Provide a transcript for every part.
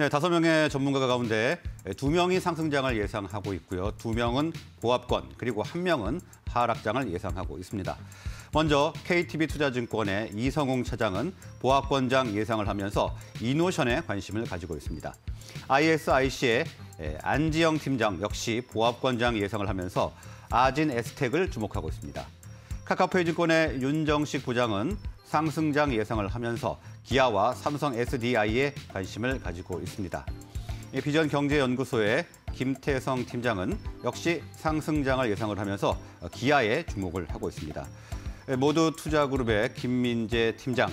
네, 5명의 전문가 가운데 2명이 상승장을 예상하고 있고요. 2명은 보합권, 그리고 1명은 하락장을 예상하고 있습니다. 먼저 KTB투자증권의 이성웅 차장은 보합권장 예상을 하면서 이노션에 관심을 가지고 있습니다. ISIC의 안지영 팀장 역시 보합권장 예상을 하면서 아진 에스텍을 주목하고 있습니다. 카카오페이증권의 윤정식 부장은 상승장 예상을 하면서 기아와 삼성 SDI에 관심을 가지고 있습니다. 비전경제연구소의 김태성 팀장은 역시 상승장을 예상을 하면서 기아에 주목을 하고 있습니다. 모두 투자그룹의 김민재 팀장,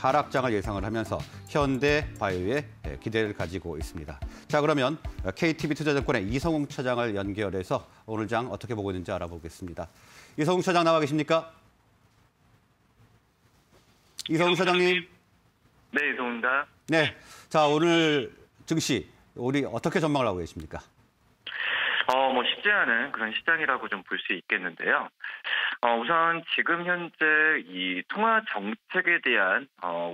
하락장을 예상을 하면서 현대바이오에 기대를 가지고 있습니다. 자, 그러면 KTB투자증권의 이성웅 차장을 연결해서 오늘 장 어떻게 보고 있는지 알아보겠습니다. 이성웅 차장 나와 계십니까? 이성웅 차장님. 네, 이성웅입니다. 네, 자, 오늘 증시 우리 어떻게 전망을 하고 계십니까? 쉽지 않은 그런 시장이라고 좀 볼 수 있겠는데요. 우선 지금 현재 이 통화 정책에 대한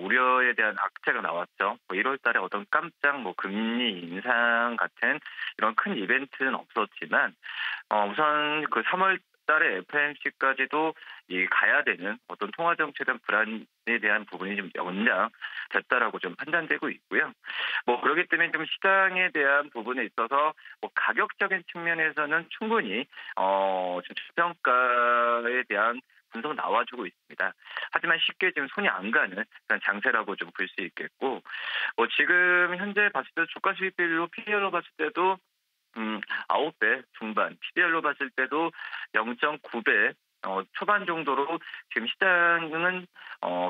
우려에 대한 악재가 나왔죠. 1월 달에 어떤 깜짝 금리 인상 같은 이런 큰 이벤트는 없었지만 우선 그 3월 달에 FMC까지도 이 가야 되는 어떤 통화 정책에 대한 불안에 대한 부분이 좀 연장됐다라고 좀 판단되고 있고요. 그렇기 때문에 좀 시장에 대한 부분에 있어서 가격적인 측면에서는 충분히 지금 주평가에 대한 분석 나와주고 있습니다. 하지만 쉽게 지금 손이 안 가는 그런 장세라고 좀 볼 수 있겠고, 지금 현재 봤을 때 주가 수익 비율로 PER로 봤을 때도 9배 중반, PBR로 봤을 때도 0.9배 초반 정도로 지금 시장은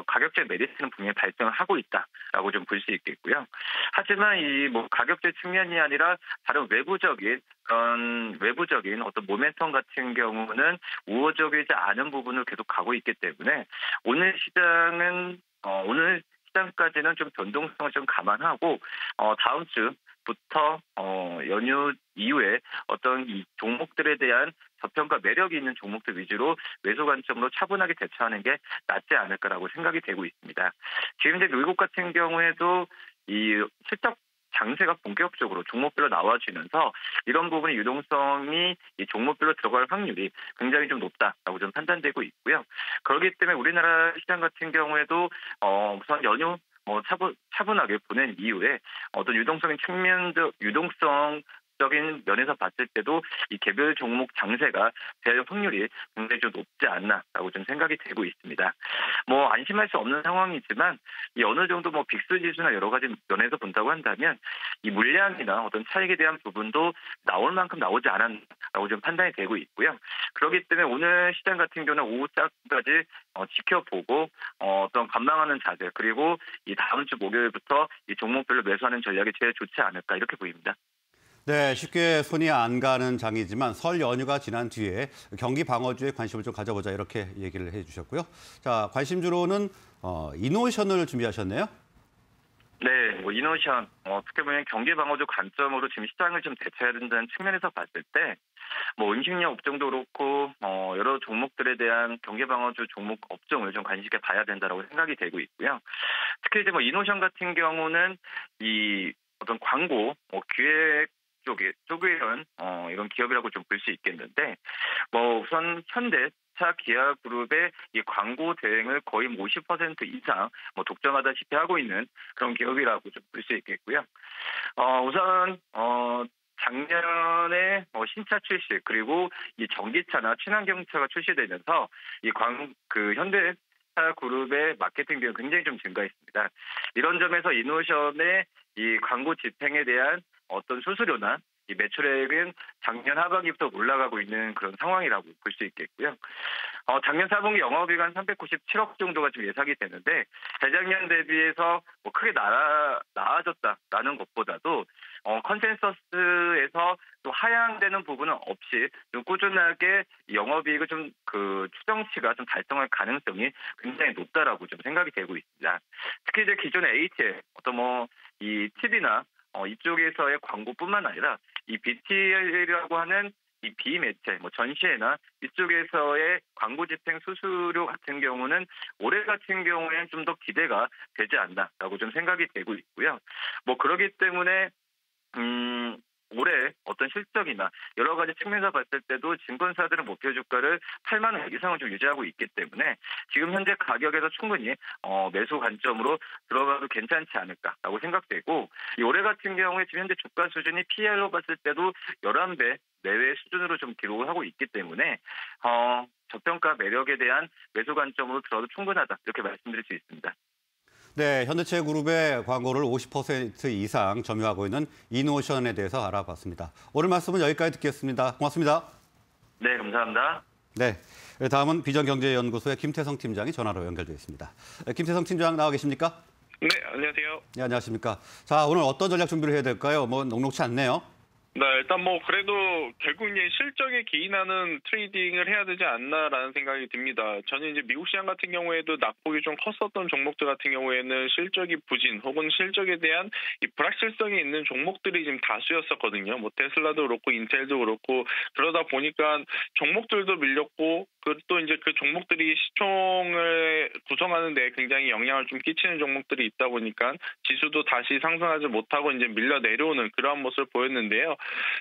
가격적 메리트는 분명히 발생을 하고 있다라고 좀 볼 수 있겠고요. 하지만 이 가격적 측면이 아니라 다른 외부적인 어떤 모멘텀 같은 경우는 우호적이지 않은 부분을 계속 가고 있기 때문에 오늘 시장은 오늘 시장까지는 좀 변동성을 좀 감안하고 다음 주 부터 연휴 이후에 어떤 이 종목들에 대한 저평가 매력이 있는 종목들 위주로 매수 관점으로 차분하게 대처하는 게 낫지 않을까라고 생각이 되고 있습니다. 지금 이제 미국 같은 경우에도 이 실적 장세가 본격적으로 종목별로 나와주면서 이런 부분의 유동성이 이 종목별로 들어갈 확률이 굉장히 좀 높다라고 좀 판단되고 있고요. 그렇기 때문에 우리나라 시장 같은 경우에도 우선 연휴 차분하게 보낸 이후에 어떤 유동성적인 면에서 봤을 때도 이 개별 종목 장세가 될 확률이 굉장히 좀 높지 않나라고 좀 생각이 되고 있습니다. 안심할 수 없는 상황이지만 이 어느 정도 빅스 지수나 여러 가지 면에서 본다고 한다면 이 물량이나 어떤 차익에 대한 부분도 나올 만큼 나오지 않았다고 좀 판단이 되고 있고요. 그렇기 때문에 오늘 시장 같은 경우는 오후까지 지켜보고 어떤 관망하는 자세, 그리고 이 다음 주 목요일부터 이 종목별로 매수하는 전략이 제일 좋지 않을까 이렇게 보입니다. 네, 쉽게 손이 안 가는 장이지만 설 연휴가 지난 뒤에 경기 방어주에 관심을 좀 가져보자 이렇게 얘기를 해주셨고요. 자, 관심주로는 이노션을 준비하셨네요. 네, 이노션 어떻게 보면 경기 방어주 관점으로 지금 시장을 좀 대처해야 된다는 측면에서 봤을 때 음식료 업종도 그렇고 여러 종목들에 대한 경기 방어주 종목 업종을 좀 관심 있게 봐야 된다라고 생각이 되고 있고요. 특히 이제 이노션 같은 경우는 이 어떤 광고 기획 쪽에는 이런 기업이라고 좀 볼 수 있겠는데 우선 현대차 기아 그룹의 이 광고 대행을 거의 50% 이상 독점하다시피 하고 있는 그런 기업이라고 좀 볼 수 있겠고요. 우선 작년에 신차 출시, 그리고 이 전기차나 친환경차가 출시되면서 이 현대 그룹의 마케팅 비용이 굉장히 좀 증가했습니다. 이런 점에서 이노션의 이 광고 집행에 대한 어떤 수수료나 이 매출액은 작년 하반기부터 올라가고 있는 그런 상황이라고 볼 수 있겠고요. 작년 4분기 영업이익 397억 정도가 좀 예상이 되는데 재작년 대비해서 크게 나아졌다라는 것보다도 컨센서스에서 또 하향되는 부분은 없이 좀 꾸준하게 영업이익을 좀 추정치가 좀 달성할 가능성이 굉장히 높다라고 좀 생각이 되고 있습니다. 특히 이제 기존의 ATL 어떤 이 TV나 이쪽에서의 광고뿐만 아니라 이 BTL이라고 하는 이 비매체, 뭐 전시회나 이쪽에서의 광고 집행 수수료 같은 경우는 올해 같은 경우에는 좀 더 기대가 되지 않나라고 좀 생각이 되고 있고요. 뭐 그러기 때문에 올해 어떤 실적이나 여러 가지 측면에서 봤을 때도 증권사들은 목표 주가를 8만 원 이상을 좀 유지하고 있기 때문에 지금 현재 가격에서 충분히 매수 관점으로 들어가도 괜찮지 않을까라고 생각되고, 이 올해 같은 경우에 지금 현재 주가 수준이 PER로 봤을 때도 11배 내외 수준으로 좀 기록을 하고 있기 때문에 저평가 매력에 대한 매수 관점으로 들어도 충분하다 이렇게 말씀드릴 수 있습니다. 네, 현대체그룹의 광고를 50% 이상 점유하고 있는 이노션에 대해서 알아봤습니다. 오늘 말씀은 여기까지 듣겠습니다. 고맙습니다. 네, 감사합니다. 네, 다음은 비전경제연구소의 김태성 팀장이 전화로 연결돼 있습니다. 김태성 팀장 나와 계십니까? 네, 안녕하세요. 네, 안녕하십니까. 자, 오늘 어떤 전략 준비를 해야 될까요? 뭐 녹록치 않네요. 네, 일단 뭐 그래도 결국 이제 실적에 기인하는 트레이딩을 해야 되지 않나라는 생각이 듭니다. 저는 이제 미국 시장 같은 경우에도 낙폭이 좀 컸었던 종목들 같은 경우에는 실적이 부진 혹은 실적에 대한 이 불확실성이 있는 종목들이 지금 다수였었거든요. 뭐 테슬라도 그렇고 인텔도 그렇고, 그러다 보니까 종목들도 밀렸고 또 이제 그 종목들이 시총을 구성하는 데 굉장히 영향을 좀 끼치는 종목들이 있다 보니까 지수도 다시 상승하지 못하고 이제 밀려 내려오는 그러한 모습을 보였는데요.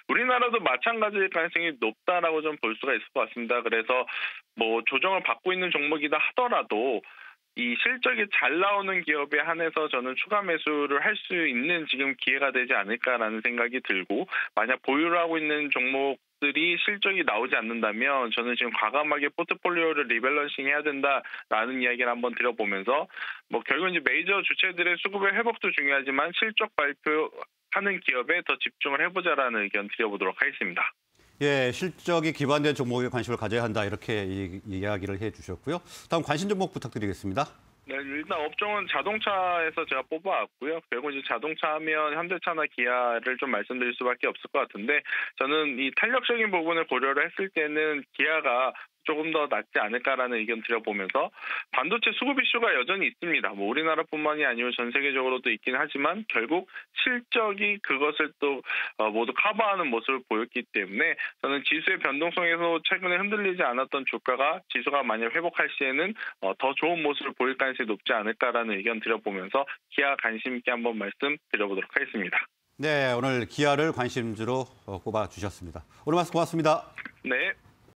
우리나라도 마찬가지일 가능성이 높다라고 좀 볼 수가 있을 것 같습니다. 그래서 뭐 조정을 받고 있는 종목이다 하더라도 이 실적이 잘 나오는 기업에 한해서 저는 추가 매수를 할 수 있는 지금 기회가 되지 않을까라는 생각이 들고, 만약 보유를 하고 있는 종목들이 실적이 나오지 않는다면 저는 지금 과감하게 포트폴리오를 리밸런싱 해야 된다라는 이야기를 한번 드려보면서, 뭐 결국 이제 메이저 주체들의 수급의 회복도 중요하지만 실적 발표하는 기업에 더 집중을 해보자라는 의견 드려보도록 하겠습니다. 예, 실적이 기반된 종목에 관심을 가져야 한다 이렇게 이야기를 해주셨고요. 다음 관심 종목 부탁드리겠습니다. 네, 일단 업종은 자동차에서 제가 뽑아왔고요. 결국 이제 자동차 하면 현대차나 기아를 좀 말씀드릴 수밖에 없을 것 같은데, 저는 이 탄력적인 부분을 고려를 했을 때는 기아가 조금 더 낫지 않을까라는 의견 드려보면서, 반도체 수급 이슈가 여전히 있습니다. 뭐 우리나라뿐만이 아니고 전 세계적으로도 있긴 하지만 결국 실적이 그것을 또 모두 커버하는 모습을 보였기 때문에 저는 지수의 변동성에서 최근에 흔들리지 않았던 주가가 지수가 만약 회복할 시에는 더 좋은 모습을 보일 가능성이 높지 않을까라는 의견 드려보면서 기아 관심 있게 한번 말씀 드려보도록 하겠습니다. 네, 오늘 기아를 관심주로 꼽아주셨습니다. 오늘 말씀 고맙습니다. 네.